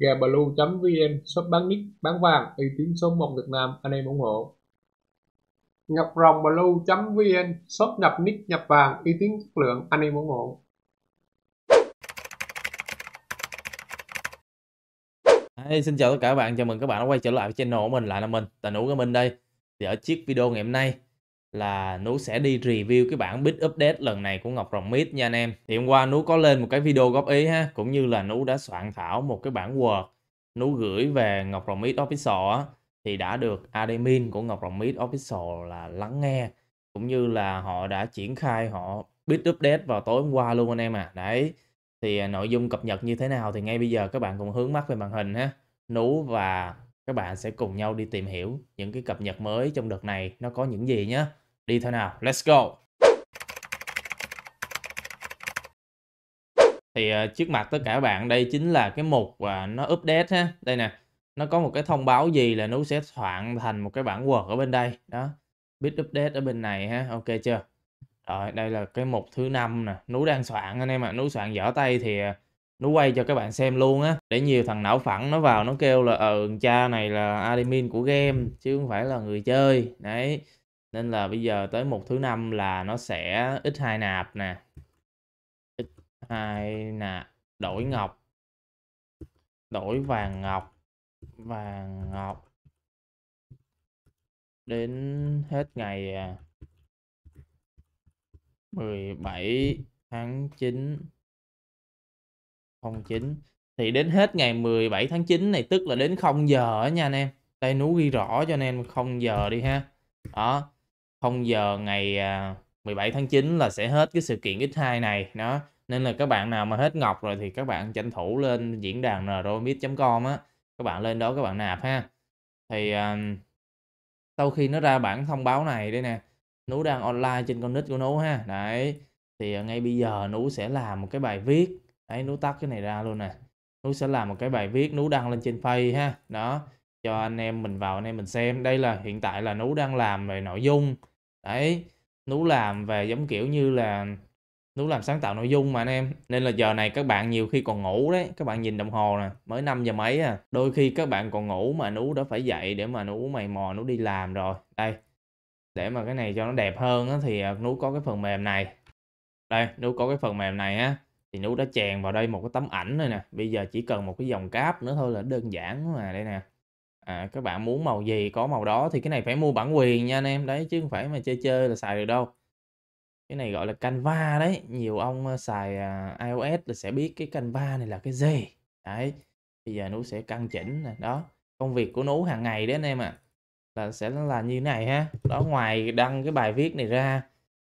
gablue.vn, shop bán nick, bán vàng, uy tín số 1 Việt Nam, anh em ủng hộ. Ngọc Rồng blue.vn, shop nhập nick, nhập vàng, uy tín chất lượng, anh em ủng hộ. Hey, xin chào tất cả các bạn, chào mừng các bạn đã quay trở lại với channel của mình, lại là mình, Tờ Nú Gaming đây. Thì ở chiếc video ngày hôm nay là Nú sẽ đi review cái bản bit update lần này của Ngọc Rồng Mít nha anh em. Thì hôm qua Nú có lên một cái video góp ý ha, cũng như là Nú đã soạn thảo một cái bản Word Nú gửi về Ngọc Rồng Mít Official á, thì đã được admin của Ngọc Rồng Mít Official là lắng nghe, cũng như là họ đã triển khai họ bit update vào tối hôm qua luôn anh em à. Đấy, thì nội dung cập nhật như thế nào thì ngay bây giờ các bạn cùng hướng mắt về màn hình ha. Nú và các bạn sẽ cùng nhau đi tìm hiểu những cái cập nhật mới trong đợt này nó có những gì nhé. Đi thôi nào, let's go. Thì trước mặt tất cả các bạn đây chính là cái mục và nó update ha. Đây nè, nó có một cái thông báo gì là Nú sẽ soạn thành một cái bản Word ở bên đây. Đó, bit update ở bên này ha, ok chưa? Rồi, đây là cái mục thứ 5 nè, Nú đang soạn anh em ạ, Nú soạn dở tay thì Nú quay cho các bạn xem luôn á, để nhiều thằng não phẳng nó vào nó kêu là cha này là admin của game chứ không phải là người chơi. Đấy, nên là bây giờ tới mục thứ 5 là nó sẽ x2 nạp nè, x2 nạp, đổi ngọc, đổi vàng ngọc, đến hết ngày 17 tháng 9 09. Thì đến hết ngày 17 tháng 9 này, tức là đến 0 giờ á nha anh em. Đây Nú ghi rõ cho anh em 0 giờ đi ha. Đó, 0 giờ ngày 17 tháng 9 là sẽ hết cái sự kiện X2 này. Đó, nên là các bạn nào mà hết ngọc rồi thì các bạn tranh thủ lên diễn đàn nromix.com á, các bạn lên đó các bạn nạp ha. Thì sau khi nó ra bản thông báo này đây nè, Nú đang online trên con nick của Nú ha. Đấy, thì ngay bây giờ Nú sẽ làm một cái bài viết. Đấy, Nú tắt cái này ra luôn nè. Nú sẽ làm một cái bài viết, Nú đăng lên trên page ha. Đó, cho anh em mình vào anh em mình xem. Đây là hiện tại là Nú đang làm về nội dung. Đấy, Nú làm về giống kiểu như là Nú làm sáng tạo nội dung mà anh em. Nên là giờ này các bạn nhiều khi còn ngủ đấy. Các bạn nhìn đồng hồ nè, mới 5 giờ mấy à. Đôi khi các bạn còn ngủ mà Nú đã phải dậy để mà Nú mày mò Nú đi làm rồi. Đây, để mà cái này cho nó đẹp hơn á, thì Nú có cái phần mềm này. Đây, Nú có cái phần mềm này á, thì Nú đã chèn vào đây một cái tấm ảnh này nè. Bây giờ chỉ cần một cái dòng cáp nữa thôi là đơn giản mà. Đây nè, các bạn muốn màu gì có màu đó. Thì cái này phải mua bản quyền nha anh em. Đấy, chứ không phải mà chơi chơi là xài được đâu. Cái này gọi là Canva đấy. Nhiều ông xài iOS là sẽ biết cái Canva này là cái gì. Đấy, bây giờ Nú sẽ căn chỉnh nè. Đó, công việc của Nú hàng ngày đấy anh em ạ. Là sẽ là như này ha. Đó, ngoài đăng cái bài viết này ra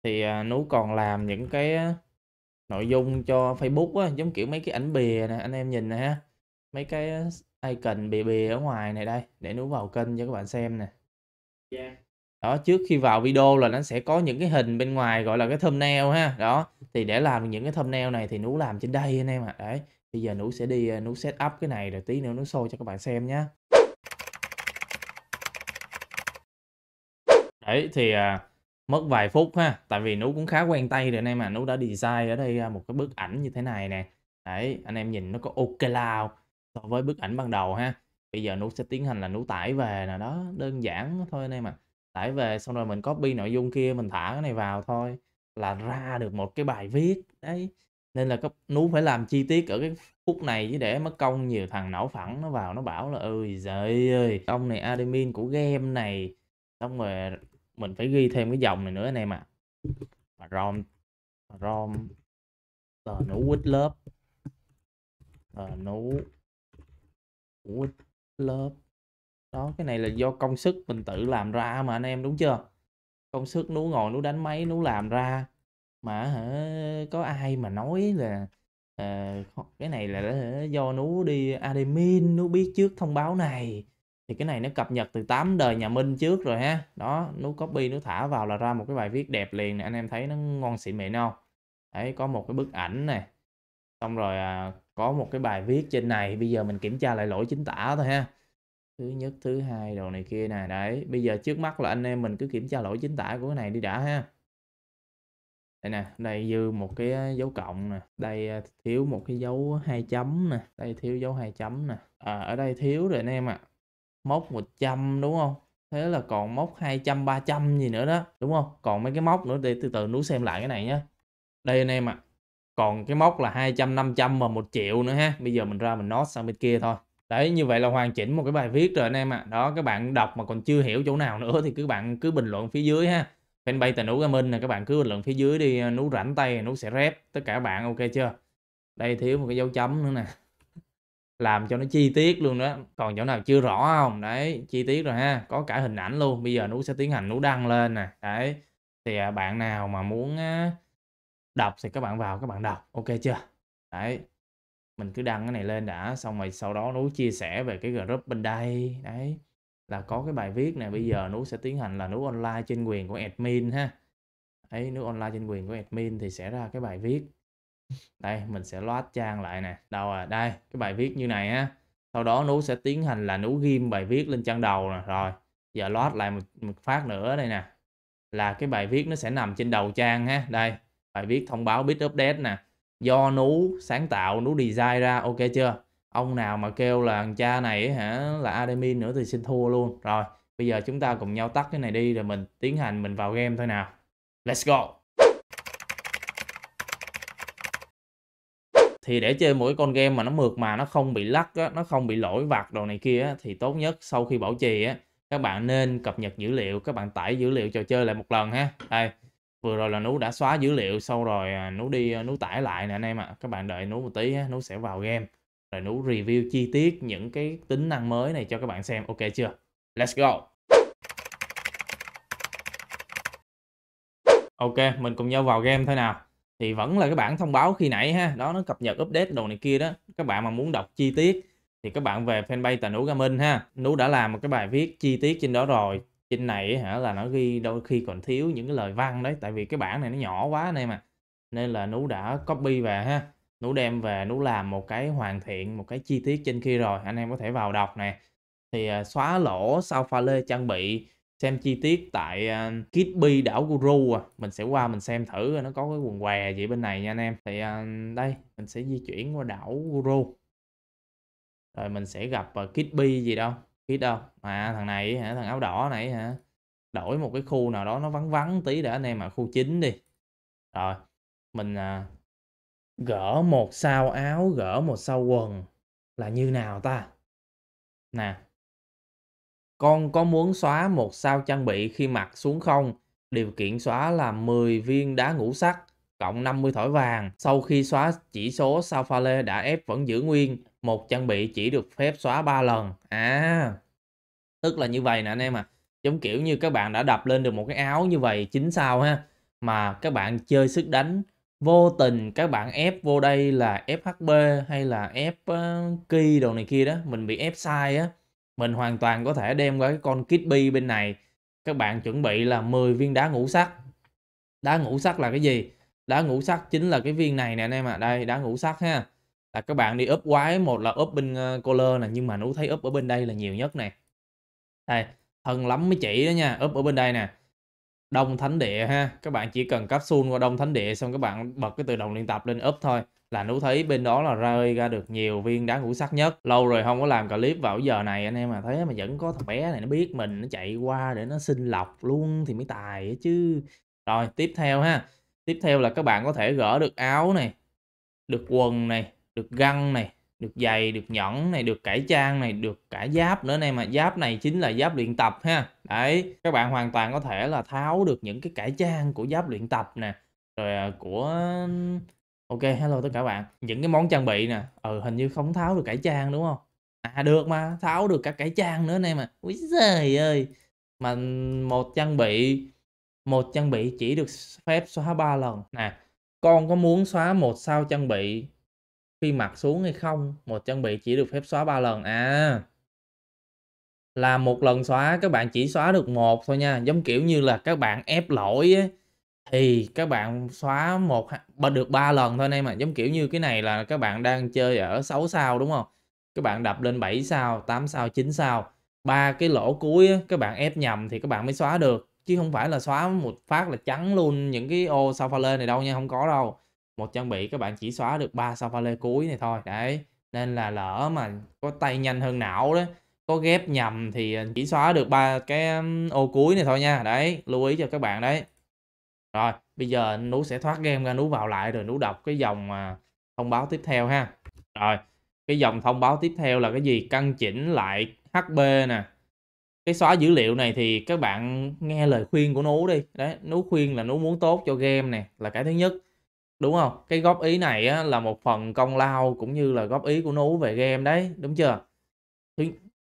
thì Nú còn làm những cái nội dung cho Facebook á, giống kiểu mấy cái ảnh bìa nè, anh em nhìn nè ha. Mấy cái icon bìa ở ngoài này đây, để Nú vào kênh cho các bạn xem nè. Yeah. Đó, trước khi vào video là nó sẽ có những cái hình bên ngoài gọi là cái thumbnail ha. Đó, thì để làm những cái thumbnail này thì Nú làm trên đây anh em ạ. Đấy, bây giờ Nú sẽ đi Nú set up cái này rồi tí nữa Nú show cho các bạn xem nhé. Đấy, thì mất vài phút ha, tại vì Nú cũng khá quen tay rồi anh em mà. Nú đã design ở đây một cái bức ảnh như thế này nè. Đấy, anh em nhìn nó có ok lao so với bức ảnh ban đầu ha. Bây giờ Nú sẽ tiến hành là Nú tải về nè. Đó, đơn giản thôi anh em mà. Tải về xong rồi mình copy nội dung kia, mình thả cái này vào thôi là ra được một cái bài viết. Đấy, nên là Nú phải làm chi tiết ở cái phút này, chứ để mất công nhiều thằng não phẳng nó vào nó bảo là ơi giời ơi, ông này admin của game này. Xong rồi mình phải ghi thêm cái dòng này nữa anh em ạ. À, rom Tờ Nú quýt lớp, Tờ Nú quýt lớp. Đó, cái này là do công sức mình tự làm ra mà anh em, đúng chưa? Công sức Nú ngồi Nú đánh máy Nú làm ra mà có ai mà nói là cái này là do Nú đi admin, Nú biết trước thông báo này. Thì cái này nó cập nhật từ 8 đời nhà Minh trước rồi ha. Đó, Nú copy Nú thả vào là ra một cái bài viết đẹp liền nè. Anh em thấy nó ngon xịn mịn không? Đấy, có một cái bức ảnh này. Xong rồi có một cái bài viết trên này. Bây giờ mình kiểm tra lại lỗi chính tả thôi ha. Thứ nhất, thứ hai, đồ này kia nè. Đấy, bây giờ trước mắt là anh em mình cứ kiểm tra lỗi chính tả của cái này đi đã ha. Đây nè, đây dư một cái dấu cộng nè, đây thiếu một cái dấu hai chấm nè, đây thiếu dấu hai chấm nè. Ở đây thiếu rồi anh em ạ. Mốc 100 đúng không? Thế là còn mốc 200, 300 gì nữa đó, đúng không? Còn mấy cái mốc nữa để từ từ Nú xem lại cái này nhé. Đây anh em ạ. Còn cái mốc là 200, 500 và 1 triệu nữa ha. Bây giờ mình ra mình note sang bên kia thôi. Đấy, như vậy là hoàn chỉnh một cái bài viết rồi anh em ạ. Đó, các bạn đọc mà còn chưa hiểu chỗ nào nữa thì các bạn cứ bình luận phía dưới ha. Fanpage Tờ Nú Gaming nè, các bạn cứ bình luận phía dưới đi, Nú rảnh tay, Nú sẽ rep tất cả các bạn, ok chưa? Đây thiếu một cái dấu chấm nữa nè. Làm cho nó chi tiết luôn đó. Còn chỗ nào chưa rõ không? Đấy, chi tiết rồi ha. Có cả hình ảnh luôn. Bây giờ Nú sẽ tiến hành Nú đăng lên nè. Đấy. Thì bạn nào mà muốn đọc thì các bạn vào các bạn đọc. Ok chưa? Đấy. Mình cứ đăng cái này lên đã. Xong rồi sau đó Nú chia sẻ về cái group bên đây. Đấy. Là có cái bài viết này. Bây giờ Nú sẽ tiến hành là Nú online trên quyền của admin ha. Đấy. Nú online trên quyền của admin thì sẽ ra cái bài viết. Đây mình sẽ load trang lại nè. Đâu à, đây cái bài viết như này á. Sau đó Nú sẽ tiến hành là Nú ghim bài viết lên trang đầu nè. Rồi giờ load lại một phát nữa đây nè. Là cái bài viết nó sẽ nằm trên đầu trang ha. Đây bài viết thông báo bit update nè. Do Nú sáng tạo, Nú design ra, ok chưa? Ông nào mà kêu là thằng cha này hả là admin nữa thì xin thua luôn. Rồi bây giờ chúng ta cùng nhau tắt cái này đi. Rồi mình tiến hành mình vào game thôi nào. Let's go. Thì để chơi mỗi con game mà nó mượt mà nó không bị lắc á, nó không bị lỗi vặt đồ này kia á, thì tốt nhất sau khi bảo trì á, các bạn nên cập nhật dữ liệu, các bạn tải dữ liệu trò chơi lại một lần ha. Đây, vừa rồi là Nú đã xóa dữ liệu sau rồi Nú đi Nú tải lại nè anh em ạ. Các bạn đợi Nú một tí á, Nú sẽ vào game rồi Nú review chi tiết những cái tính năng mới này cho các bạn xem, ok chưa? Let's go. Ok, mình cùng nhau vào game thôi nào. Thì vẫn là cái bản thông báo khi nãy ha. Đó, nó cập nhật update đồ này kia đó. Các bạn mà muốn đọc chi tiết thì các bạn về fanpage Tờ Nú Gaming ha. Nú đã làm một cái bài viết chi tiết trên đó rồi. Trên này hả là nó ghi đôi khi còn thiếu những cái lời văn đấy. Tại vì cái bản này nó nhỏ quá anh em à. Nên là Nú đã copy về ha. Nú đem về Nú làm một cái hoàn thiện, một cái chi tiết trên kia rồi. Anh em có thể vào đọc nè. Thì xóa lỗ sao pha lê trang bị. Xem chi tiết tại Kirby đảo Guru à. Mình sẽ qua mình xem thử nó có cái quần què gì bên này nha anh em. Thì đây mình sẽ di chuyển qua đảo Guru. Rồi mình sẽ gặp Kirby gì đâu. Kirby đâu. À thằng này hả, thằng áo đỏ này hả. Đổi một cái khu nào đó nó vắng vắng tí để anh em ở khu 9 đi. Rồi mình gỡ một sao áo, gỡ một sao quần là như nào ta? Nè. Con có muốn xóa một sao trang bị khi mặc xuống không? Điều kiện xóa là 10 viên đá ngũ sắc cộng 50 thỏi vàng. Sau khi xóa chỉ số sao pha lê đã ép vẫn giữ nguyên. Một trang bị chỉ được phép xóa 3 lần. À, tức là như vậy nè anh em à. Giống kiểu như các bạn đã đập lên được một cái áo như vậy 9 sao ha. Mà các bạn chơi sức đánh. Vô tình các bạn ép vô đây là FHB hay là ép Ki đồ này kia đó. Mình bị ép sai á. Mình hoàn toàn có thể đem qua cái con Kirby bên này. Các bạn chuẩn bị là 10 viên đá ngũ sắc. Đá ngũ sắc là cái gì? Đá ngũ sắc chính là cái viên này nè anh em ạ. À. Đây đá ngũ sắc ha. Là các bạn đi úp quái. Một là úp bên Coler nè. Nhưng mà Nú thấy úp ở bên đây là nhiều nhất nè. Đây. Thần lắm mới chỉ đó nha. Úp ở bên đây nè. Đông Thánh Địa ha. Các bạn chỉ cần capsule qua Đông Thánh Địa. Xong các bạn bật cái tự động luyện tập lên úp thôi. Là Nú thấy bên đó là rơi ra được nhiều viên đá ngũ sắc nhất. Lâu rồi không có làm clip vào giờ này anh em mà thấy mà vẫn có thằng bé này nó biết mình, nó chạy qua để nó xin lọc luôn thì mới tài chứ. Rồi tiếp theo ha. Tiếp theo là các bạn có thể gỡ được áo này, được quần này, được găng này, được giày, được nhẫn này, được cải trang này, được cả giáp nữa này mà. Giáp này chính là giáp luyện tập ha. Đấy, các bạn hoàn toàn có thể là tháo được những cái cải trang của giáp luyện tập nè. Rồi của... Ok, hello tất cả các bạn. Những cái món trang bị nè. Hình như không tháo được cải trang đúng không? À được mà, tháo được cả cải trang nữa anh em à. Úi giời ơi. Mà một trang bị chỉ được phép xóa 3 lần. Nè, con có muốn xóa một sao trang bị khi mặc xuống hay không? Một trang bị chỉ được phép xóa 3 lần. À. Là một lần xóa các bạn chỉ xóa được một thôi nha, giống kiểu như là các bạn ép lỗi ấy. Thì các bạn xóa một được 3 lần thôi anh em ạ. Giống kiểu như cái này là các bạn đang chơi ở 6 sao đúng không? Các bạn đập lên 7 sao, 8 sao, 9 sao. 3 cái lỗ cuối á, các bạn ép nhầm thì các bạn mới xóa được. chứ không phải là xóa một phát là trắng luôn những cái ô sao pha lê này đâu nha, không có đâu. Một trang bị các bạn chỉ xóa được 3 sao pha lê cuối này thôi đấy, nên là lỡ mà có tay nhanh hơn não đó, có ghép nhầm thì chỉ xóa được 3 cái ô cuối này thôi nha. Đấy, lưu ý cho các bạn đấy. Rồi, bây giờ Nú sẽ thoát game ra, Nú vào lại rồi Nú đọc cái dòng thông báo tiếp theo ha. Rồi, cái dòng thông báo tiếp theo là cái gì? Căn chỉnh lại HP nè. Cái xóa dữ liệu này thì các bạn nghe lời khuyên của Nú đi. Đấy, Nú khuyên là Nú muốn tốt cho game nè, là cái thứ nhất. Đúng không? Cái góp ý này á, là một phần công lao cũng như là góp ý của Nú về game đấy, đúng chưa?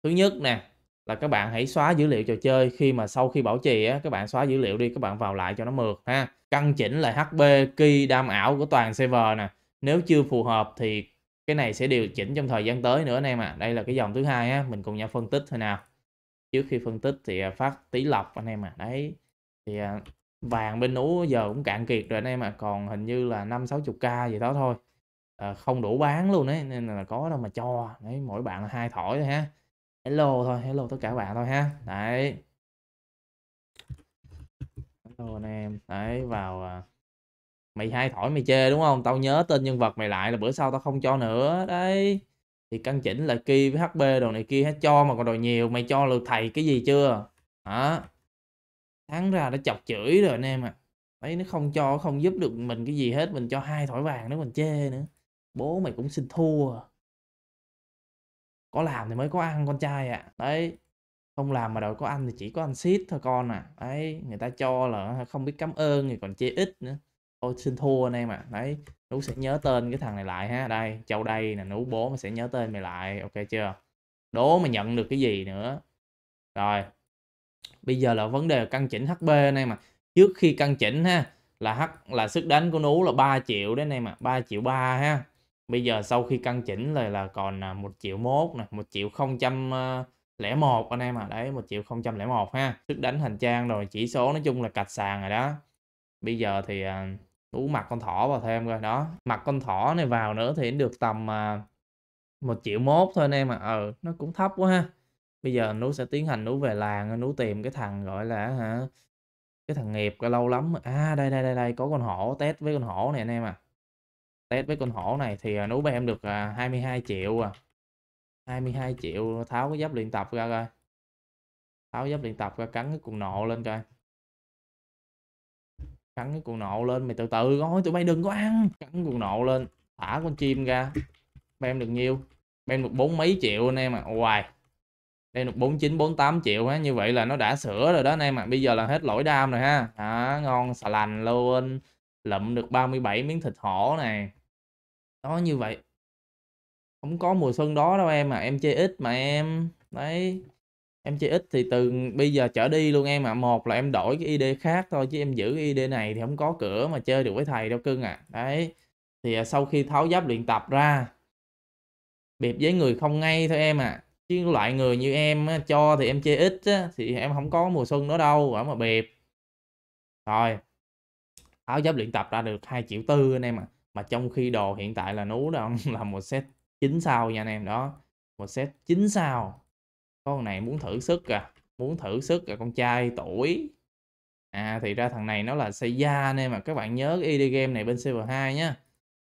Thứ nhất nè, là các bạn hãy xóa dữ liệu trò chơi khi mà sau khi bảo trì á, các bạn xóa dữ liệu đi, các bạn vào lại cho nó mượt ha. Căn chỉnh lại HP key đam ảo của toàn server nè. Nếu chưa phù hợp thì cái này sẽ điều chỉnh trong thời gian tới nữa anh em ạ. Đây là cái dòng thứ hai á, mình cùng nhau phân tích thôi nào. Trước khi phân tích thì phát tí lọc anh em ạ. Đấy. Thì vàng bên Nú giờ cũng cạn kiệt rồi anh em ạ, còn hình như là 5-60k gì đó thôi. Không đủ bán luôn đấy, nên là có đâu mà cho. Đấy, mỗi bạn là 2 thỏi thôi ha. Hello thôi, hello tất cả các bạn thôi ha. Đấy. Hello anh em. Đấy, vào mày 2 thỏi mày chê đúng không? Tao nhớ tên nhân vật mày lại là bữa sau tao không cho nữa. Đấy. Thì căn chỉnh là key với HP đồ này kia hết, cho mà còn đồ nhiều, mày cho lượt thầy cái gì chưa? Hả? Tháng ra đã chọc chửi rồi anh em à. Đấy, nó không cho, không giúp được mình cái gì hết, mình cho 2 thỏi vàng nó còn chê nữa. Bố mày cũng xin thua. Có làm thì mới có ăn con trai ạ. Đấy. Không làm mà đòi có ăn thì chỉ có ăn xít thôi con à. Đấy. Người ta cho là không biết cảm ơn thì còn chê ít nữa. Ôi xin thua anh em ạ. Đấy. Nú sẽ nhớ tên cái thằng này lại ha. Đây. Châu đây là Nú bố mà sẽ nhớ tên mày lại. Ok chưa? Đố mà nhận được cái gì nữa. Rồi. Bây giờ là vấn đề căn chỉnh HP anh em ạ. Trước khi căn chỉnh ha. Là sức đánh của Nú là 3 triệu đấy anh em ạ. 3,3 triệu ha. Bây giờ sau khi căn chỉnh là còn 1,1 triệu nè, 1,001 anh em à. Đấy, 1,001 ha. Sức đánh hành trang rồi, chỉ số nói chung là cạch sàn rồi đó. Bây giờ thì Nú mặc con thỏ vào thêm rồi đó. Mặc con thỏ này vào nữa thì được tầm 1,1 triệu thôi anh em à. Ừ, nó cũng thấp quá ha. Bây giờ Nú sẽ tiến hành, Nú về làng, Nú tìm cái thằng gọi là hả? Cái thằng nghiệp coi lâu lắm. À đây, đây có con hổ, test với con hổ này anh em à. Test với con hổ này thì Nú em được 22 triệu à. 22 triệu, tháo cái giáp luyện tập ra coi. Tháo giáp luyện tập ra, cắn cái cuồng nộ lên coi. Cắn cái cuồng nộ lên, mày từ từ coi, tụi bay đừng có ăn. Cắn cuồng nộ lên, thả con chim ra. Em được nhiêu? Em được 40 mấy triệu anh em à. Hoài. Đây được 49, 48 triệu ha. Như vậy là nó đã sửa rồi đó anh em à. Bây giờ là hết lỗi đam rồi ha. Đó, ngon xà lành luôn. Lụm được 37 miếng thịt hổ này. Đó, như vậy không có mùa xuân đó đâu em à. Em chơi ít mà em. Đấy. Em chơi ít thì từ bây giờ trở đi luôn em à. Một là em đổi cái ID khác thôi, chứ em giữ cái ID này thì không có cửa mà chơi được với thầy đâu cưng à. Đấy. Thì sau khi tháo giáp luyện tập ra, biệt với người không ngay thôi em à. Chứ loại người như em cho thì em chơi ít á, thì em không có mùa xuân đó đâu quả mà biệt. Rồi. Tháo giáp luyện tập ra được 2,4 triệu anh em ạ. Mà trong khi đồ hiện tại là Nú đó là một set 9 sao nha anh em đó. Một set 9 sao. Con này muốn thử sức à. Muốn thử sức à, con trai tuổi. À thì ra thằng này nó là xây da anh em ạ. Các bạn nhớ cái ID game này bên server 2 nhá.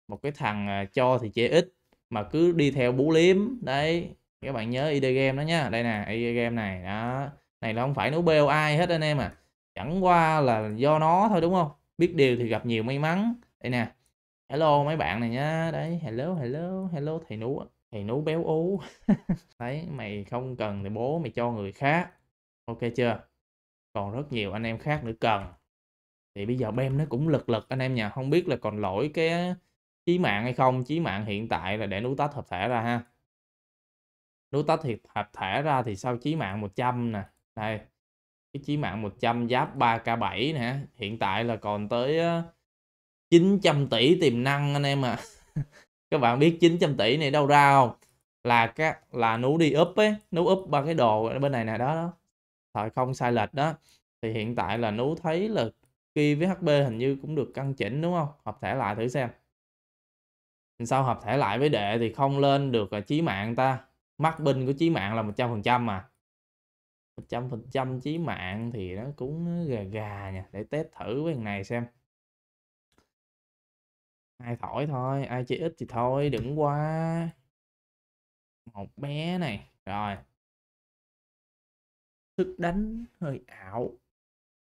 Một cái thằng cho thì chê ít mà cứ đi theo bú liếm. Đấy. Các bạn nhớ ID game đó nha. Đây nè, ID game này đó. Này là không phải Nú bêu ai hết anh em à. Chẳng qua là do nó thôi đúng không? Biết điều thì gặp nhiều may mắn. Đây nè. Hello mấy bạn này nha. Đấy, hello thầy Nú. Thầy Nú béo ú. Đấy, mày không cần thì bố mày cho người khác. Ok chưa? Còn rất nhiều anh em khác nữa cần. Thì bây giờ BEM nó cũng lật anh em nhà. Không biết là còn lỗi cái chí mạng hay không. Chí mạng hiện tại là để Nú tách hợp thể ra ha. Nú tách hợp thể ra thì sau chí mạng 100 nè. Đây. Cái chí mạng 100 giáp 3k7 nè. Hiện tại là còn tới 900 tỷ tiềm năng anh em à. Các bạn biết 900 tỷ này đâu ra không? Là Nú đi up ấy. Nú up ba cái đồ bên này nè đó. Thời không sai lệch đó. Thì hiện tại là Nú thấy là Ki với HP hình như cũng được căn chỉnh đúng không? Hợp thể lại thử xem. Sao hợp thể lại với đệ thì không lên được chí mạng ta. Mắc binh của chí mạng là 100% mà. 100% chí mạng thì nó cũng gà gà nha. Để test thử cái này xem. Ai thổi thôi, ai chơi ít thì thôi, đừng qua. Một bé này, rồi. Sức đánh hơi ảo.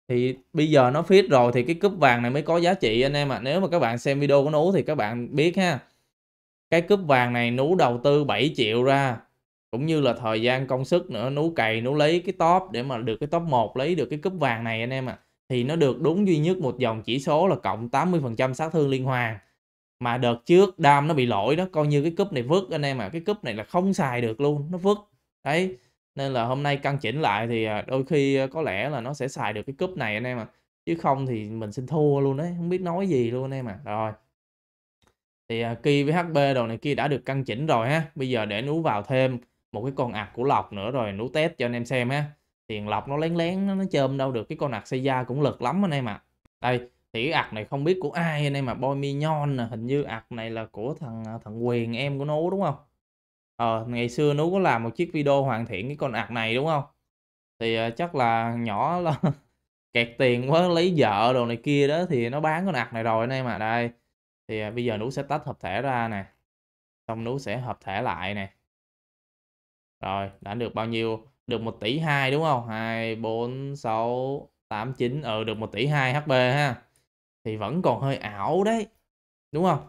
Thì bây giờ nó fit rồi thì cái cúp vàng này mới có giá trị anh em ạ. À. Nếu mà các bạn xem video của Nú thì các bạn biết ha. Cái cúp vàng này Nú đầu tư 7 triệu ra. Cũng như là thời gian công sức nữa. Nú cày, Nú lấy cái top để mà được cái top 1, lấy được cái cúp vàng này anh em ạ. À. Thì nó được đúng duy nhất một dòng chỉ số là cộng 80% sát thương liên hoàn. Mà đợt trước đam nó bị lỗi đó. Coi như cái cúp này vứt anh em ạ. À. Cái cúp này là không xài được luôn. Nó vứt. Đấy. Nên là hôm nay căn chỉnh lại thì đôi khi có lẽ là nó sẽ xài được cái cúp này anh em ạ. À. Chứ không thì mình xin thua luôn đấy. Không biết nói gì luôn anh em ạ. À. Rồi. Thì Ki với HP đồ này kia đã được căn chỉnh rồi ha. Bây giờ để Nú vào thêm một cái con ạc của Lộc nữa rồi Nú test cho anh em xem ha. Tiền Lộc nó lén lén nó chơm đâu được. Cái con ạc xây da cũng lực lắm anh em ạ. À. Đây. Thì cái ạc này không biết của ai anh em ạ. À. Boy Mignon nè. Hình như ạc này là của thằng Quyền em của Nú đúng không? Ngày xưa Nú có làm một chiếc video hoàn thiện cái con ạc này đúng không? Thì chắc là nhỏ là kẹt tiền quá lấy vợ đồ này kia đó thì nó bán con ạc này rồi anh em ạ. Đây. Thì bây giờ Nú sẽ tách hợp thể ra nè. Xong Nú sẽ hợp thể lại nè. Rồi, đã được bao nhiêu? Được 1,2 tỷ đúng không? 2 4 6 8 9 được 1,2 tỷ HP ha. Thì vẫn còn hơi ảo đấy. Đúng không?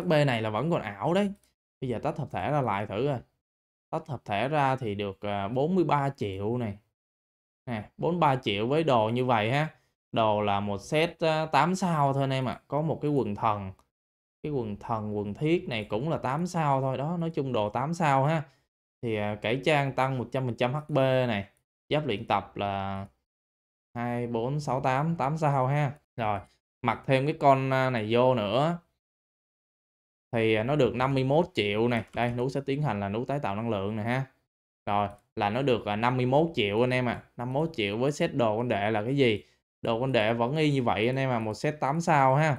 HP này là vẫn còn ảo đấy. Bây giờ tách hợp thể ra lại thử rồi. Tách hợp thể ra thì được 43 triệu này. Nè, 43 triệu với đồ như vậy ha. Đồ là một set 8 sao thôi anh em ạ. Có một cái quần thần. Cái quần thần, quần thiết này cũng là 8 sao thôi. Đó, nói chung đồ 8 sao ha. Thì cải trang tăng 100% HP này. Giáp luyện tập là 2, 4, 6, 8, 8 sao ha. Rồi, mặc thêm cái con này vô nữa. Thì nó được 51 triệu này. Đây, Nú sẽ tiến hành là Nú tái tạo năng lượng này ha. Rồi, là nó được 51 triệu anh em ạ. 51 triệu với set đồ con đệ là cái gì? Đồ con đệ vẫn y như vậy anh em ạ. Một set 8 sao ha.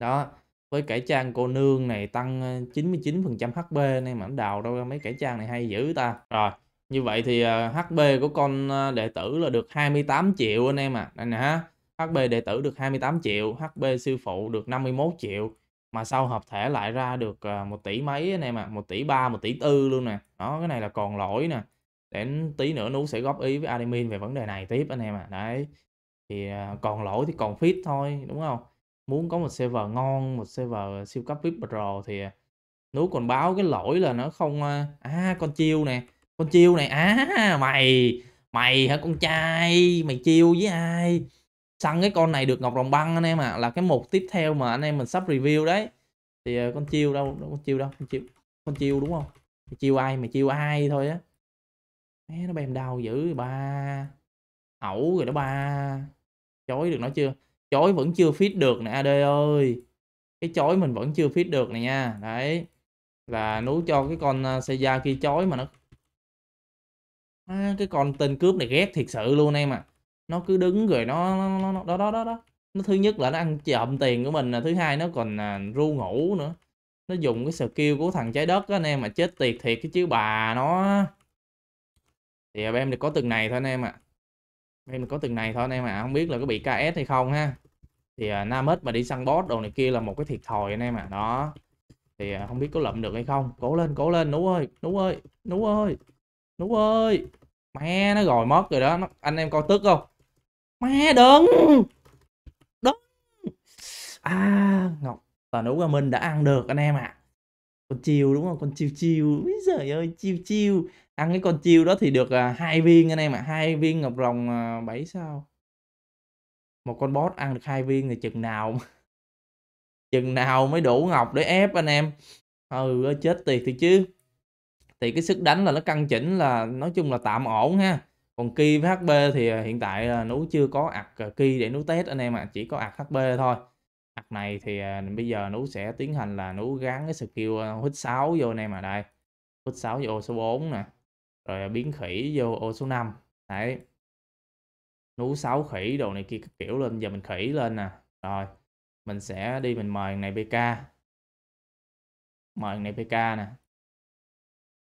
Đó. Với cải trang cô nương này tăng 99% HP anh em ạ. Đào đâu ra mấy cải trang này hay dữ ta. Rồi. Như vậy thì HP của con đệ tử là được 28 triệu anh em ạ. Đây nè ha. HP đệ tử được 28 triệu. HP sư phụ được 51 triệu. Mà sau hợp thể lại ra được 1 tỷ mấy anh em ạ. 1 tỷ 3, 1 tỷ 4 luôn nè. Đó, cái này là còn lỗi nè. Đến tí nữa Nú sẽ góp ý với admin về vấn đề này tiếp anh em ạ. Đấy. Thì còn lỗi thì còn fit thôi, đúng không? Muốn có một server ngon, một server siêu cấp VIP Pro thì Nú còn báo cái lỗi là nó không... con chiêu nè. Con chiêu này, mày hả con trai? Mày chiêu với ai? Săn cái con này được Ngọc Rồng Băng anh em ạ. Là cái mục tiếp theo mà anh em mình sắp review đấy. Thì con chiêu đâu? Con chiêu đúng không? Mày chiêu ai? Mày chiêu ai thôi á. Nó bèm đau dữ ba. Ẩu rồi đó ba. Chối được nó chưa? Chối vẫn chưa fit được nè AD ơi. Cái chối mình vẫn chưa fit được nè nha. Đấy. Là Nú cho cái con xe da kia chối mà nó cái con tên cướp này ghét thiệt sự luôn em ạ. Nó cứ đứng rồi nó đó. Nó thứ nhất là nó ăn trộm tiền của mình, là thứ hai nó còn ru ngủ nữa. Nó dùng cái skill của thằng trái đất đó anh em mà chết tiệt thiệt cái chứ bà nó. Thì em được có từng này thôi anh em ạ. Em có từng này thôi anh em ạ. Không biết là có bị KS hay không ha. Thì Nam hết mà đi săn boss đồ này kia là một cái thiệt thòi anh em ạ. Đó. Thì không biết có lụm được hay không. Cố lên Nú ơi. Mẹ nó rồi mất rồi đó. Anh em coi tức không? Mẹ đừng. Ngọc Tờ Nú Gaming đã ăn được anh em ạ. Con chiêu đúng không? Con chiêu. Úi giời ơi, chiêu. Ăn cái con chiêu đó thì được 2 viên anh em ạ. 2 viên Ngọc Rồng 7 sao. Một con boss ăn được 2 viên thì chừng nào mới đủ ngọc để ép anh em. Chết tiệt thì chứ. Thì cái sức đánh là nó căn chỉnh là nói chung là tạm ổn ha. Còn Ki với HP thì hiện tại Nú chưa có ạc Ki để Nú test anh em ạ. Chỉ có ạc HP thôi. Ạc này thì bây giờ Nú sẽ tiến hành là Nú gán cái skill hít 6 vô anh em ạ. Đây. Hít 6 vô ô số 4 nè. Rồi biến khỉ vô ô số 5. Đấy. Nú 6 khỉ đồ này kia các kiểu lên. Giờ mình khỉ lên nè. Rồi. Mình sẽ đi mình mời này PK. Mời này PK nè.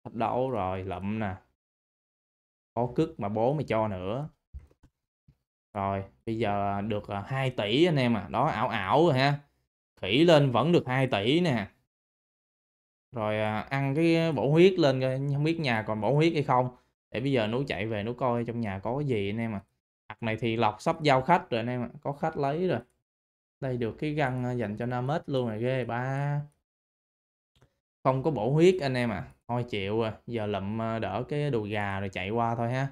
Thách đấu rồi lụm nè. Có cức mà bố mày cho nữa. Rồi bây giờ được 2 tỷ anh em à. Đó, ảo ảo rồi ha. Khỉ lên vẫn được 2 tỷ nè. Rồi ăn cái bổ huyết lên coi, không biết nhà còn bổ huyết hay không. Để bây giờ Nú chạy về Nú coi trong nhà có gì anh em à. Hạt này thì lọc sắp giao khách rồi anh em à. Có khách lấy rồi. Đây được cái găng dành cho Namet luôn rồi, ghê ba. Không có bổ huyết anh em à. Thôi chịu à. Giờ lụm đỡ cái đùi gà rồi chạy qua thôi ha.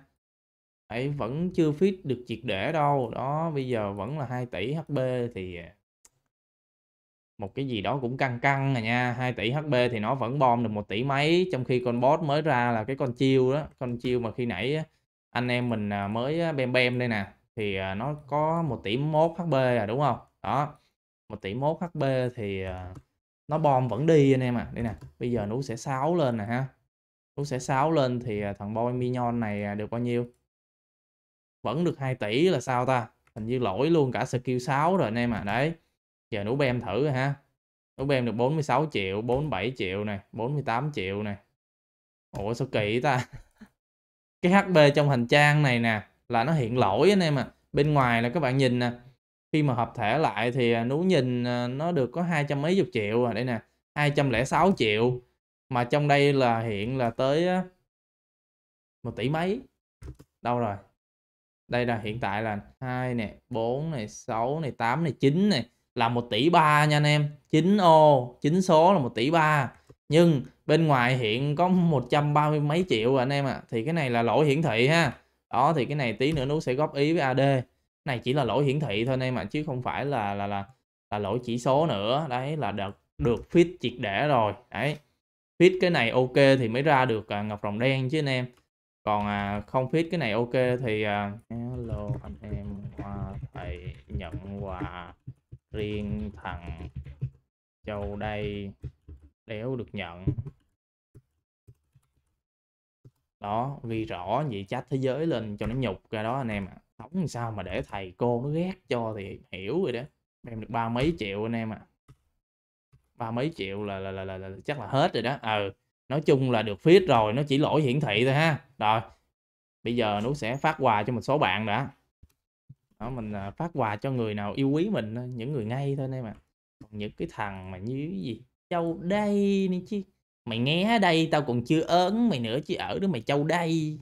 Đấy, vẫn chưa fit được triệt để đâu. Đó bây giờ vẫn là 2 tỷ HP thì một cái gì đó cũng căng căng rồi nha. 2 tỷ HP thì nó vẫn bom được 1 tỷ mấy. Trong khi con boss mới ra là cái con chiêu đó. Con chiêu mà khi nãy anh em mình mới bem bem đây nè. Thì nó có 1 tỷ 1 HP à, đúng không? Đó 1 tỷ 1 HP thì nó bom vẫn đi anh em à. Đây nè. Bây giờ Nú sẽ 6 lên nè ha. Nú sẽ 6 lên thì thằng boy minion này được bao nhiêu? Vẫn được 2 tỷ là sao ta? Hình như lỗi luôn cả skill 6 rồi anh em à. Đấy. Giờ Nú bem thử rồi ha. Nú bem được 46 triệu, 47 triệu này, 48 triệu này. Ủa sao kỳ ta? Cái HP trong hành trang này nè là nó hiện lỗi anh em à. Bên ngoài là các bạn nhìn nè. Khi mà hợp thể lại thì Nú nhìn nó được có 200 mấy chục triệu à. Đây nè, 206 triệu. Mà trong đây là hiện là tới 1 tỷ mấy. Đâu rồi? Đây là hiện tại là 2 nè, 4 này, 6 này, 8 này, 9 này. Là 1 tỷ 3 nha anh em. 9 ô, 9 số là 1 tỷ 3. Nhưng bên ngoài hiện có 130 mấy triệu anh em ạ. À. Thì cái này là lỗi hiển thị ha. Đó thì cái này tí nữa Nú sẽ góp ý với AD. Cái này chỉ là lỗi hiển thị thôi anh em ạ. À. Chứ không phải là lỗi chỉ số nữa. Đấy là được fit triệt để rồi. Đấy. Fit cái này ok thì mới ra được ngọc rồng đen chứ anh em. Còn không fit cái này ok thì hello anh em qua thầy nhận quà. Riêng thằng Châu đây đéo được nhận. Đó, ghi rõ vậy chat thế giới lên cho nó nhục ra đó anh em ạ. À. Không sao mà để thầy cô nó ghét cho thì hiểu rồi đó. Em được 30 mấy triệu anh em ạ. À. 30 mấy triệu là chắc là hết rồi đó. Ừ, nói chung là được fit rồi, nó chỉ lỗi hiển thị thôi ha. Rồi. Bây giờ Nú sẽ phát quà cho một số bạn đã. Đó, mình phát quà cho người nào yêu quý mình, những người ngay thôi anh em ạ. Còn những cái thằng mà như gì Châu đây này chứ. Mày nghe đây tao còn chưa ớn mày nữa chứ ở đó mày Châu đây.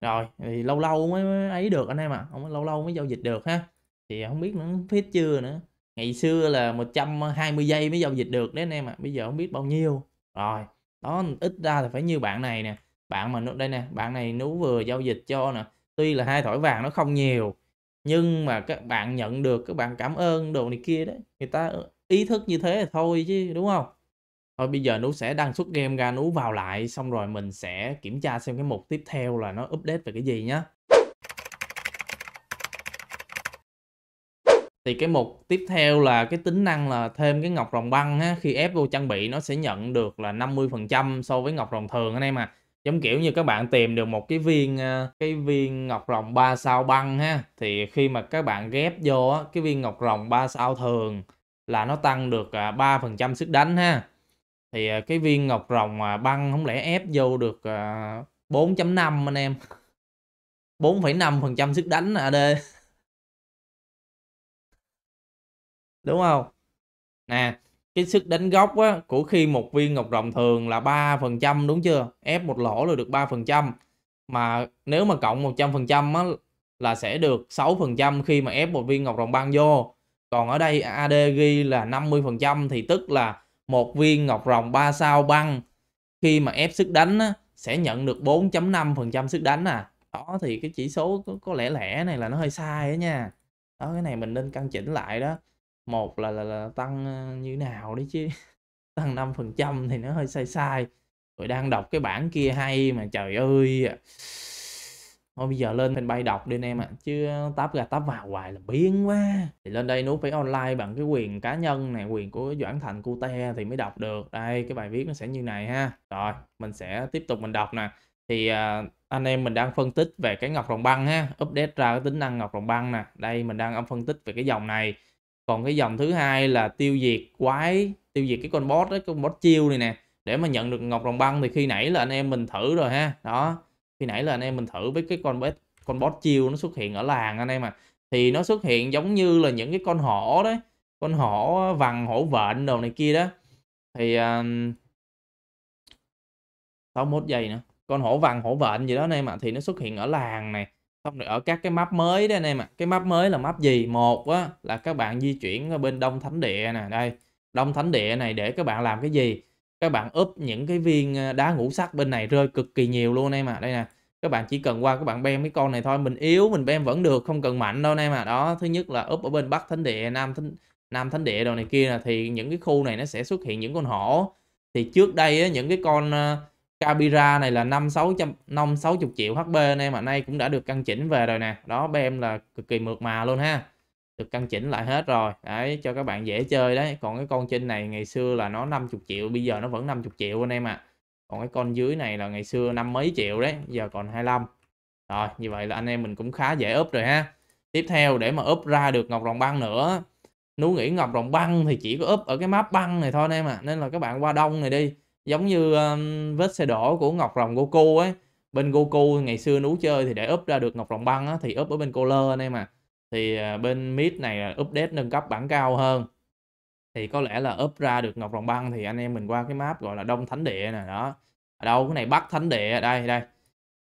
Rồi thì lâu lâu mới ấy được anh em ạ. Lâu lâu mới giao dịch được ha. Thì không biết nó fit chưa nữa. Ngày xưa là 120 giây mới giao dịch được đấy anh em ạ. Bây giờ không biết bao nhiêu. Rồi đó, ít ra thì phải như bạn này nè. Bạn mà đây nè, bạn này Nú vừa giao dịch cho nè. Tuy là 2 thỏi vàng nó không nhiều, nhưng mà các bạn nhận được, các bạn cảm ơn đồ này kia đấy. Người ta ý thức như thế là thôi chứ, đúng không? Thôi bây giờ Nú sẽ đăng xuất game ra, Nú vào lại. Xong rồi mình sẽ kiểm tra xem cái mục tiếp theo là nó update về cái gì nhá. Thì cái mục tiếp theo là cái tính năng là thêm cái ngọc rồng băng á. Khi ép vô trang bị nó sẽ nhận được là 50% so với ngọc rồng thường anh em à. Giống kiểu như các bạn tìm được một cái viên ngọc rồng 3 sao băng ha. Thì khi mà các bạn ghép vô á, cái viên ngọc rồng 3 sao thường là nó tăng được 3% sức đánh ha. Thì cái viên ngọc rồng băng không lẽ ép vô được 4.5 anh em. 4,5% sức đánh AD. Đúng không? Nè. Cái sức đánh gốc á, của khi một viên ngọc rồng thường là 3% đúng chưa? Ép một lỗ là được 3%. Mà nếu mà cộng 100% á, là sẽ được 6% khi mà ép một viên ngọc rồng băng vô. Còn ở đây AD ghi là 50% thì tức là một viên ngọc rồng 3 sao băng khi mà ép sức đánh á, sẽ nhận được 4.5% sức đánh à. Đó thì cái chỉ số có lẽ lẽ này là nó hơi sai đó nha. Đó cái này mình nên căn chỉnh lại đó. Một là tăng như nào đấy chứ. Tăng 5% thì nó hơi sai sai. Tôi đang đọc cái bản kia hay mà trời ơi. Thôi bây giờ lên fanpage đọc đi anh em ạ. Chứ táp ra táp vào hoài là biến quá. Thì lên đây Nú phải online bằng cái quyền cá nhân này. Quyền của Doãn Thành Kute thì mới đọc được. Đây cái bài viết nó sẽ như này ha. Rồi mình sẽ tiếp tục mình đọc nè. Thì anh em mình đang phân tích về cái Ngọc Rồng Băng ha. Update ra cái tính năng Ngọc Rồng Băng nè. Đây mình đang phân tích về cái dòng này. Còn cái dòng thứ hai là tiêu diệt quái, tiêu diệt cái con boss đấy, con boss chiêu này nè. Để mà nhận được ngọc rồng băng thì khi nãy là anh em mình thử rồi ha. Đó, Khi nãy là anh em mình thử với cái con boss chiêu nó xuất hiện ở làng anh em à. Thì nó xuất hiện giống như là những cái con hổ đấy, con hổ vằn, hổ vện đồ này kia đó. Thì 61 giây nữa. Con hổ vằn, hổ vện gì đó anh em ạ. Thì nó xuất hiện ở làng này. Xong rồi ở các cái map mới đó anh em ạ. Cái map mới là map gì? Một á là các bạn di chuyển ở bên Đông Thánh Địa nè. Đây, Đông Thánh Địa này để các bạn làm cái gì? Các bạn úp những cái viên đá ngũ sắc bên này rơi cực kỳ nhiều luôn anh em ạ. Đây nè, các bạn chỉ cần qua các bạn bem cái con này thôi. Mình yếu mình bem vẫn được, không cần mạnh đâu anh em ạ. Đó, thứ nhất là úp ở bên Bắc Thánh Địa, Nam Thánh Địa đồ này kia là thì những cái khu này nó sẽ xuất hiện những con hổ. Thì trước đây á, những cái con Kabira này là 5-60 triệu HP anh em mà nay cũng đã được căn chỉnh về rồi nè. Đó, bem là cực kỳ mượt mà luôn ha. Được căn chỉnh lại hết rồi. Đấy, cho các bạn dễ chơi đấy. Còn cái con trên này ngày xưa là nó 50 triệu, bây giờ nó vẫn 50 triệu anh em ạ. Còn cái con dưới này là ngày xưa 50 mấy triệu đấy, giờ còn 25. Rồi, như vậy là anh em mình cũng khá dễ up rồi ha. Tiếp theo để mà up ra được Ngọc Rồng Băng nữa. Nú nghĩ Ngọc Rồng Băng thì chỉ có up ở cái map băng này thôi anh em ạ. Nên là các bạn qua đông này đi. Giống như vết xe đổ của Ngọc Rồng Goku ấy. Bên Goku ngày xưa Nú chơi thì để up ra được Ngọc Rồng Băng á, thì up ở bên Coler anh em ạ. Thì bên Mid này là update nâng cấp bản cao hơn. Thì có lẽ là up ra được Ngọc Rồng Băng thì anh em mình qua cái map gọi là Đông Thánh Địa nè. Đó, ở đâu cái này Bắc Thánh Địa. Đây đây,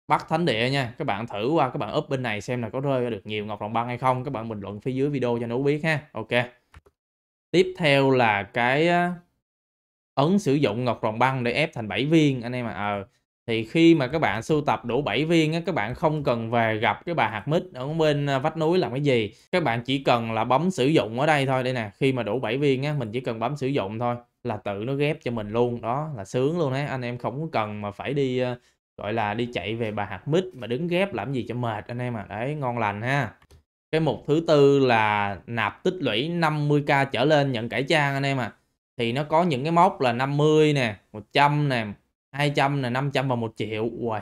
Bắc Thánh Địa nha. Các bạn thử qua các bạn up bên này xem là có rơi được nhiều Ngọc Rồng Băng hay không. Các bạn bình luận phía dưới video cho Nú biết ha. Ok. Tiếp theo là cái ấn sử dụng Ngọc Rồng Băng để ép thành 7 viên anh em ạ. Thì khi mà các bạn sưu tập đủ 7 viên á, các bạn không cần về gặp cái bà hạt mít ở bên vách núi làm cái gì. Các bạn chỉ cần là bấm sử dụng ở đây thôi. Đây nè, khi mà đủ 7 viên á, mình chỉ cần bấm sử dụng thôi là tự nó ghép cho mình luôn. Đó là sướng luôn á. Anh em không có cần mà phải đi gọi là đi chạy về bà hạt mít mà đứng ghép làm gì cho mệt anh em ạ. Đấy, ngon lành ha. Cái mục thứ tư là nạp tích lũy 50k trở lên nhận cải trang anh em ạ. Thì nó có những cái mốc là 50 nè, 100 nè, 200 nè, 500 và 1 triệu. Uầy,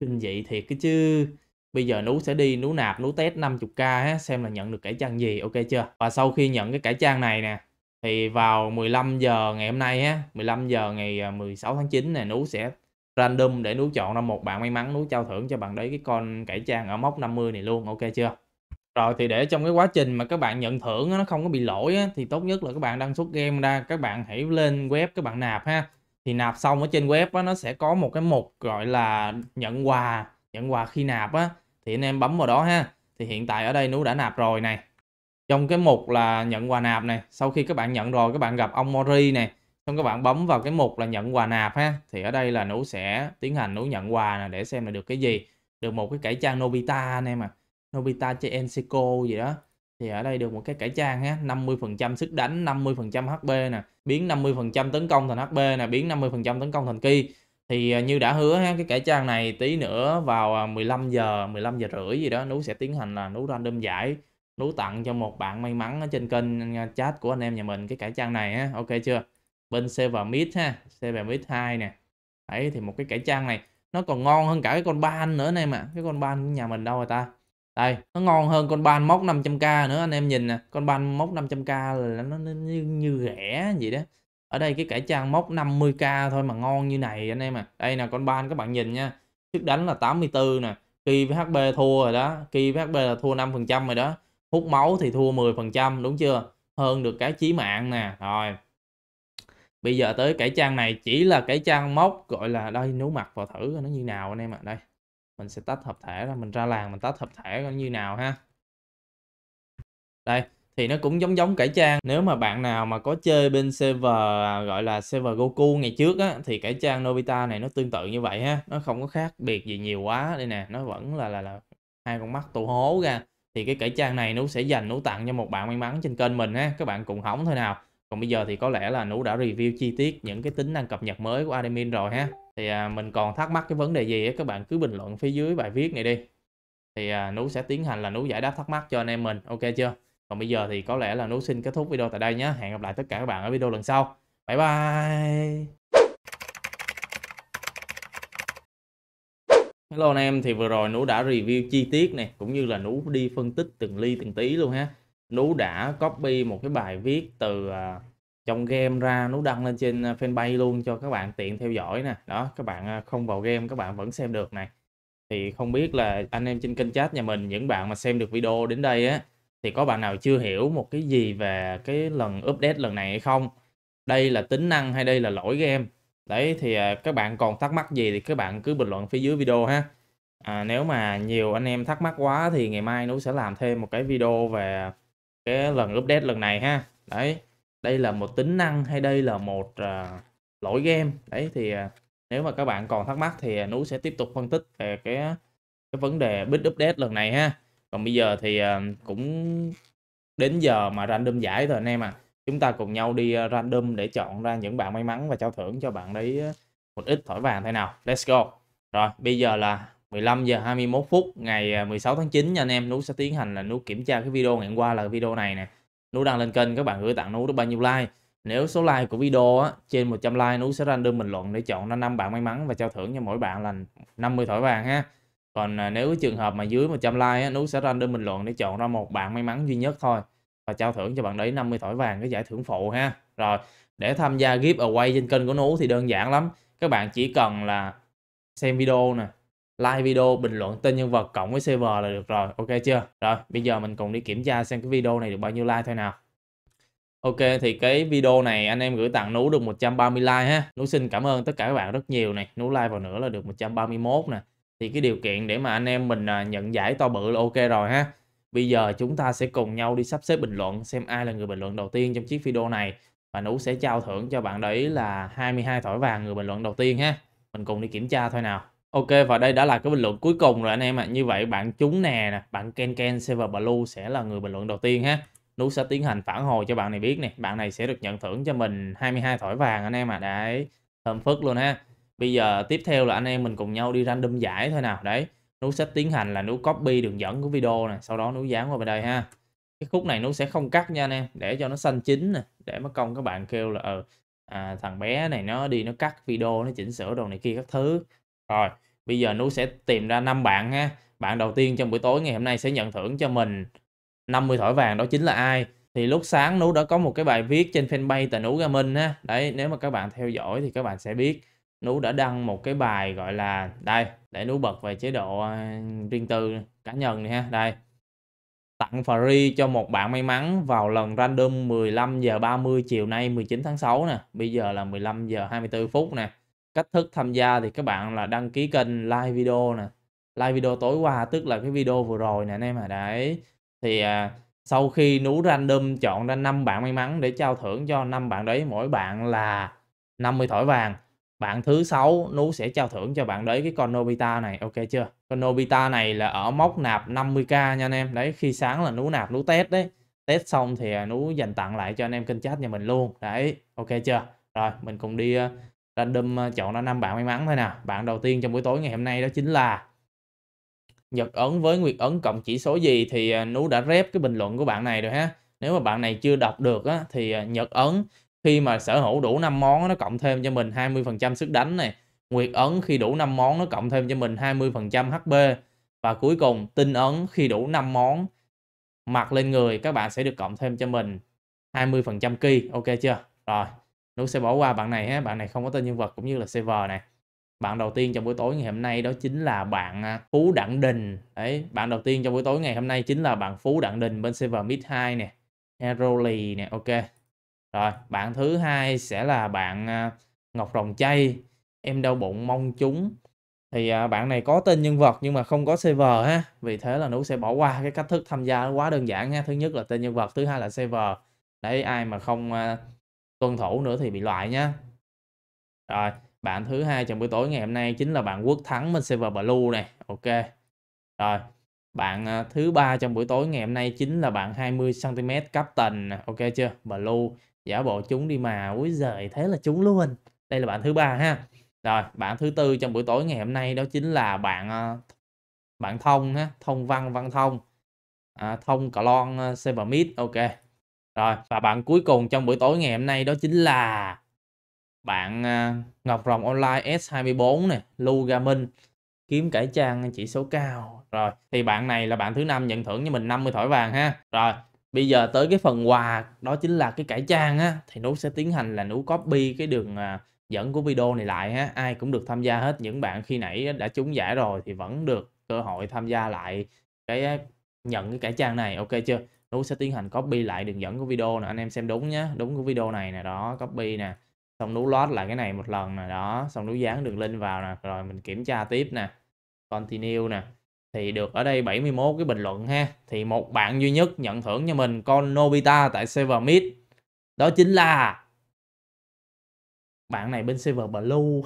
kinh dị thiệt cái chứ. Bây giờ Nú sẽ đi Nú nạp, Nú test 50k ha, xem là nhận được cải trang gì, ok chưa. Và sau khi nhận cái cải trang này nè, thì vào 15 giờ ngày hôm nay ha, 15 giờ ngày 16 tháng 9 nè, Nú sẽ random để Nú chọn ra một bạn may mắn, Nú trao thưởng cho bạn đấy cái con cải trang ở mốc 50 này luôn, ok chưa. Rồi thì để trong cái quá trình mà các bạn nhận thưởng nó không có bị lỗi á, thì tốt nhất là các bạn đăng xuất game ra, các bạn hãy lên web các bạn nạp ha. Thì nạp xong ở trên web á, nó sẽ có một cái mục gọi là nhận quà khi nạp á, thì anh em bấm vào đó ha. Thì hiện tại ở đây Nú đã nạp rồi này. Trong cái mục là nhận quà nạp này, sau khi các bạn nhận rồi các bạn gặp ông Mori này, xong các bạn bấm vào cái mục là nhận quà nạp ha. Thì ở đây là Nú sẽ tiến hành Nú nhận quà này để xem là được cái gì. Được một cái cải trang Nobita anh em à. Nobita chơi Enseco gì đó. Thì ở đây được một cái cải trang ha, 50% sức đánh, 50% HP nè, biến 50% tấn công thành HP nè, biến 50% tấn công thành ki. Thì như đã hứa ha, cái cải trang này tí nữa vào 15 giờ rưỡi gì đó Nú sẽ tiến hành là Nú random giải, Nú tặng cho một bạn may mắn ở trên kênh chat của anh em nhà mình cái cải trang này ha, ok chưa. Bên server Mid ha, server Mid 2 nè. Đấy, thì một cái cải trang này nó còn ngon hơn cả cái con ban nữa anh em ạ. Cái con ban của nhà mình đâu rồi ta. Đây, nó ngon hơn con ban móc 500k nữa anh em nhìn nè. Con ban móc 500k là nó như rẻ vậy đó. Ở đây cái cải trang móc 50k thôi mà ngon như này anh em à. Đây là con ban các bạn nhìn nha. Sức đánh là 84 nè, ki với HP thua rồi đó, ki với HP là thua 5% rồi đó. Hút máu thì thua 10% đúng chưa? Hơn được cái chí mạng nè. Rồi. Bây giờ tới cải trang này chỉ là cải trang móc gọi là đây Nú mặc vào thử nó như nào anh em ạ. Đây. Mình sẽ tách hợp thể ra, mình ra làng mình tách hợp thể nó như nào ha. Đây, thì nó cũng giống cải trang. Nếu mà bạn nào mà có chơi bên server gọi là server Goku ngày trước á, thì cải trang Nobita này nó tương tự như vậy ha. Nó không có khác biệt gì nhiều quá. Đây nè, nó vẫn là hai con mắt tụ hố ra. Thì cái cải trang này Nú sẽ dành Nú tặng cho một bạn may mắn trên kênh mình ha. Các bạn cùng hóng thôi nào. Còn bây giờ thì có lẽ là Nú đã review chi tiết những cái tính năng cập nhật mới của admin rồi ha. Thì mình còn thắc mắc cái vấn đề gì á, các bạn cứ bình luận phía dưới bài viết này đi. Thì Nú sẽ tiến hành là Nú giải đáp thắc mắc cho anh em mình, ok chưa. Còn bây giờ thì có lẽ là Nú xin kết thúc video tại đây nhé. Hẹn gặp lại tất cả các bạn ở video lần sau. Bye bye. Hello anh em, thì vừa rồi Nú đã review chi tiết này, cũng như là Nú đi phân tích từng ly từng tí luôn ha. Nú đã copy một cái bài viết từ trong game ra Nú đăng lên trên fanpage luôn cho các bạn tiện theo dõi nè. Đó, các bạn không vào game các bạn vẫn xem được này. Thì không biết là anh em trên kênh chat nhà mình, những bạn mà xem được video đến đây á, thì có bạn nào chưa hiểu một cái gì về cái lần update lần này hay không? Đây là tính năng hay đây là lỗi game? Đấy, thì các bạn còn thắc mắc gì thì các bạn cứ bình luận phía dưới video ha. Nếu mà nhiều anh em thắc mắc quá thì ngày mai Nú sẽ làm thêm một cái video về cái lần update lần này ha. Đấy, đây là một tính năng hay đây là một lỗi game? Đấy, thì nếu mà các bạn còn thắc mắc thì Nú sẽ tiếp tục phân tích về cái vấn đề bit update lần này ha. Còn bây giờ thì cũng đến giờ mà random giải rồi anh em à. Chúng ta cùng nhau đi random để chọn ra những bạn may mắn và trao thưởng cho bạn đấy một ít thỏi vàng thế nào. Let's go. Rồi, bây giờ là 15 giờ 21 phút ngày 16 tháng 9 nha anh em. Nú sẽ tiến hành là Nú kiểm tra cái video ngày hôm qua là video này nè. Nú đăng lên kênh các bạn gửi tặng Nú được bao nhiêu like. Nếu số like của video á, trên 100 like Nú sẽ random bình luận để chọn ra 5 bạn may mắn và trao thưởng cho mỗi bạn là 50 thỏi vàng ha. Còn nếu trường hợp mà dưới 100 like á, Nú sẽ random bình luận để chọn ra một bạn may mắn duy nhất thôi và trao thưởng cho bạn đấy 50 thỏi vàng cái giải thưởng phụ ha. Rồi, để tham gia giveaway trên kênh của Nú thì đơn giản lắm. Các bạn chỉ cần là xem video nè, like video, bình luận tên nhân vật cộng với server là được rồi, ok chưa? Rồi, bây giờ mình cùng đi kiểm tra xem cái video này được bao nhiêu like thôi nào. Ok, thì cái video này anh em gửi tặng Nú được 130 like ha. Nú xin cảm ơn tất cả các bạn rất nhiều này. Nú like vào nữa là được 131 nè. Thì cái điều kiện để mà anh em mình nhận giải to bự là ok rồi ha. Bây giờ chúng ta sẽ cùng nhau đi sắp xếp bình luận xem ai là người bình luận đầu tiên trong chiếc video này. Và Nú sẽ trao thưởng cho bạn đấy là 22 thỏi vàng người bình luận đầu tiên ha. Mình cùng đi kiểm tra thôi nào. Ok, và đây đã là cái bình luận cuối cùng rồi anh em ạ. Như vậy bạn trúng nè, bạn Ken Ken Server Blue sẽ là người bình luận đầu tiên ha. Nú sẽ tiến hành phản hồi cho bạn này biết nè. Bạn này sẽ được nhận thưởng cho mình 22 thỏi vàng anh em ạ. Đấy, thơm phức luôn ha. Bây giờ tiếp theo là anh em mình cùng nhau đi random giải thôi nào. Đấy, Nú sẽ tiến hành là Nú copy đường dẫn của video này, sau đó Nú dán qua bên đây ha. Cái khúc này Nú sẽ không cắt nha anh em, để cho nó xanh chín nè, để mất công các bạn kêu là thằng bé này nó đi nó cắt video, nó chỉnh sửa đồ này kia các thứ. Rồi, bây giờ Nú sẽ tìm ra 5 bạn ha. Bạn đầu tiên trong buổi tối ngày hôm nay sẽ nhận thưởng cho mình 50 thỏi vàng, đó chính là ai? Thì lúc sáng Nú đã có một cái bài viết trên fanpage Tờ Nú Gaming ha. Đấy, nếu mà các bạn theo dõi thì các bạn sẽ biết Nú đã đăng một cái bài gọi là, đây, để Nú bật về chế độ riêng tư cá nhân này ha. Đây, tặng free cho một bạn may mắn vào lần random 15 giờ 30 chiều nay 19 tháng 6 nè. Bây giờ là 15 giờ 24 phút nè. Cách thức tham gia thì các bạn là đăng ký kênh like video nè. Like video tối qua tức là cái video vừa rồi nè anh em à. Đấy, thì sau khi Nú random chọn ra 5 bạn may mắn để trao thưởng cho 5 bạn đấy, mỗi bạn là 50 thỏi vàng. Bạn thứ 6 Nú sẽ trao thưởng cho bạn đấy cái con Nobita này, ok chưa? Con Nobita này là ở mốc nạp 50k nha anh em. Đấy, khi sáng là Nú nạp, Nú test đấy. Test xong thì Nú dành tặng lại cho anh em kênh chat nhà mình luôn. Đấy, ok chưa? Rồi, mình cùng đi random chọn ra 5 bạn may mắn thôi nào. Bạn đầu tiên trong buổi tối ngày hôm nay đó chính là Nhật Ấn với Nguyệt Ấn cộng chỉ số gì, thì Nú đã rep cái bình luận của bạn này rồi ha. Nếu mà bạn này chưa đọc được á, thì Nhật Ấn khi mà sở hữu đủ 5 món nó cộng thêm cho mình 20% sức đánh này. Nguyệt Ấn khi đủ 5 món nó cộng thêm cho mình 20% HP. Và cuối cùng Tinh Ấn khi đủ 5 món mặc lên người các bạn sẽ được cộng thêm cho mình 20% ki, ok chưa? Rồi, Nú sẽ bỏ qua bạn này ha. Bạn này không có tên nhân vật cũng như là server này. Bạn đầu tiên trong buổi tối ngày hôm nay đó chính là bạn Phú Đặng Đình. Đấy, bạn đầu tiên trong buổi tối ngày hôm nay chính là bạn Phú Đặng Đình bên server Mid 2 nè, Nero nè, ok. Rồi, bạn thứ hai sẽ là bạn Ngọc Rồng Chay, em đau bụng mong chúng. Thì bạn này có tên nhân vật nhưng mà không có server ha. Vì thế là Nú sẽ bỏ qua cái cách thức tham gia quá đơn giản ha. Thứ nhất là tên nhân vật, thứ hai là server. Đấy, ai mà không tuân thủ nữa thì bị loại nhá. Rồi, bạn thứ hai trong buổi tối ngày hôm nay chính là bạn Quốc Thắng bên server Blue này, ok. Rồi, bạn thứ ba trong buổi tối ngày hôm nay chính là bạn 20cm Captain, ok chưa? Blue giả bộ chúng đi mà, úi giời, thế là chúng luôn. Đây là bạn thứ ba ha. Rồi, bạn thứ tư trong buổi tối ngày hôm nay đó chính là bạn Thông ha, Thông Văn, Văn Thông, Thông Cà Lon server Mid, ok. Rồi, và bạn cuối cùng trong buổi tối ngày hôm nay đó chính là bạn Ngọc Rồng online s24 này, Lugamin kiếm cải trang chỉ số cao. Rồi, thì bạn này là bạn thứ năm nhận thưởng cho mình 50 thỏi vàng ha. Rồi, Bây giờ tới cái phần quà, đó chính là cái cải trang á, thì Nú sẽ tiến hành là Nú copy cái đường dẫn của video này lại ha. Ai cũng được tham gia hết, những bạn khi nãy đã trúng giải rồi thì vẫn được cơ hội tham gia lại cái nhận cái cải trang này, ok chưa? Nú sẽ tiến hành copy lại đường dẫn của video nè, anh em xem đúng nhé, đúng của video này nè, đó, copy nè. Xong Nú load lại cái này một lần nè, đó, xong Nú dán đường link vào nè, rồi mình kiểm tra tiếp nè. Continue nè. Thì được ở đây 71 cái bình luận ha. Thì một bạn duy nhất nhận thưởng cho mình con Nobita tại server Mid. Đó chính là bạn này bên server Blue.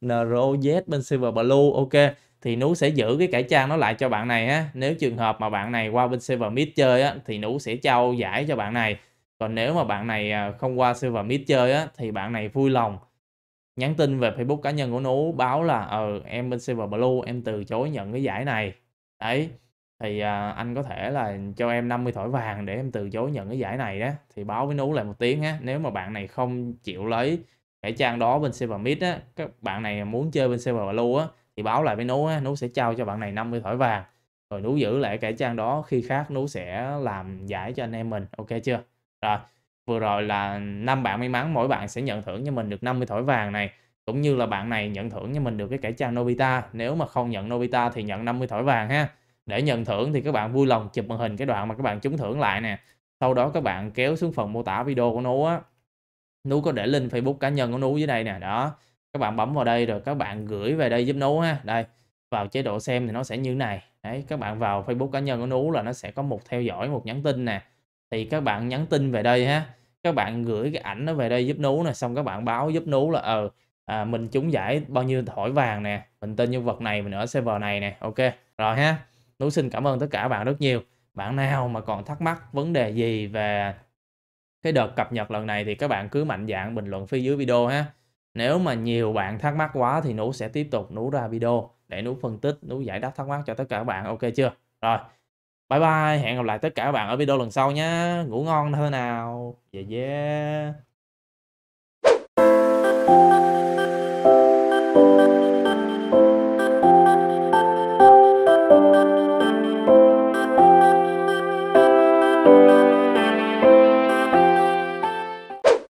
NROZ bên server Blue, ok. Thì Nú sẽ giữ cái cải trang nó lại cho bạn này ha. Nếu trường hợp mà bạn này qua bên server Mid chơi á, thì Nú sẽ trao giải cho bạn này. Còn nếu mà bạn này không qua server Mid chơi á, thì bạn này vui lòng nhắn tin về Facebook cá nhân của Nú báo là em bên server Blue em từ chối nhận cái giải này. Đấy. Thì anh có thể là cho em 50 thỏi vàng để em từ chối nhận cái giải này đó. Thì báo với Nú lại một tiếng ha. Nếu mà bạn này không chịu lấy cái trang đó bên server Mid á, các bạn này muốn chơi bên server Blue á, thì báo lại với Nú á, Nú sẽ trao cho bạn này 50 thỏi vàng. Rồi Nú giữ lại cái trang đó, khi khác Nú sẽ làm giải cho anh em mình, ok chưa? Rồi. Vừa rồi là 5 bạn may mắn, mỗi bạn sẽ nhận thưởng cho mình được 50 thỏi vàng này, cũng như là bạn này nhận thưởng cho mình được cái cải trang Nobita. Nếu mà không nhận Nobita thì nhận 50 thỏi vàng ha. Để nhận thưởng thì các bạn vui lòng chụp màn hình cái đoạn mà các bạn trúng thưởng lại nè. Sau đó các bạn kéo xuống phần mô tả video của Nú á. Nú có để link Facebook cá nhân của Nú dưới đây nè, đó. Các bạn bấm vào đây rồi các bạn gửi về đây giúp Nú ha. Đây, vào chế độ xem thì nó sẽ như thế này. Đấy, các bạn vào Facebook cá nhân của Nú là nó sẽ có một theo dõi, một nhắn tin nè. Thì các bạn nhắn tin về đây ha, các bạn gửi cái ảnh nó về đây giúp Nú nè, xong các bạn báo giúp Nú là mình trúng giải bao nhiêu thỏi vàng nè, mình tên nhân vật này, mình ở server này nè, ok rồi ha. Nú xin cảm ơn tất cả bạn rất nhiều. Bạn nào mà còn thắc mắc vấn đề gì về cái đợt cập nhật lần này thì các bạn cứ mạnh dạn bình luận phía dưới video ha. Nếu mà nhiều bạn thắc mắc quá thì Nú sẽ tiếp tục Nú ra video để Nú phân tích, Nú giải đáp thắc mắc cho tất cả các bạn, ok chưa? Rồi. Bye bye, hẹn gặp lại tất cả các bạn ở video lần sau nhé. Ngủ ngon thế nào. Yeah.